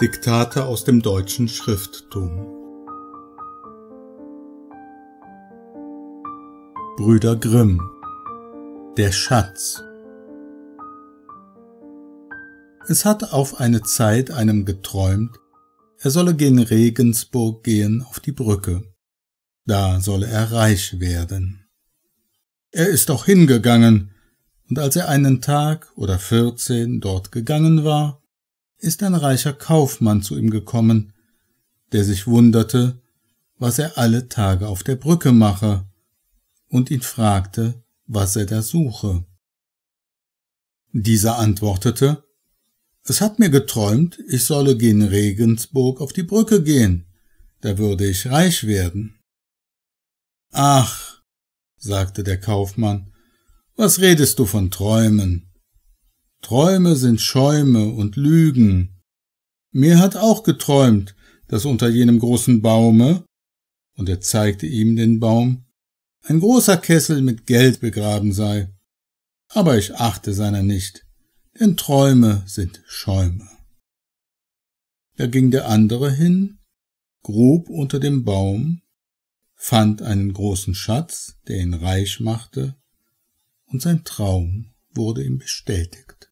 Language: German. Diktate aus dem deutschen Schrifttum. Brüder Grimm. Der Schatz. Es hat auf eine Zeit einem geträumt, er solle gen Regensburg gehen auf die Brücke. Da solle er reich werden. Er ist auch hingegangen, und als er einen Tag oder 14 dort gegangen war, ist ein reicher Kaufmann zu ihm gekommen, der sich wunderte, was er alle Tage auf der Brücke mache, und ihn fragte, was er da suche. Dieser antwortete, »Es hat mir geträumt, ich solle gen Regensburg auf die Brücke gehen, da würde ich reich werden.« »Ach«, sagte der Kaufmann, »was redest du von Träumen? Träume sind Schäume und Lügen. Mir hat auch geträumt, dass unter jenem großen Baume,« und er zeigte ihm den Baum, »ein großer Kessel mit Geld begraben sei. Aber ich achte seiner nicht, denn Träume sind Schäume.« Da ging der andere hin, grub unter dem Baum, fand einen großen Schatz, der ihn reich machte, und sein Traum wurde ihm bestätigt.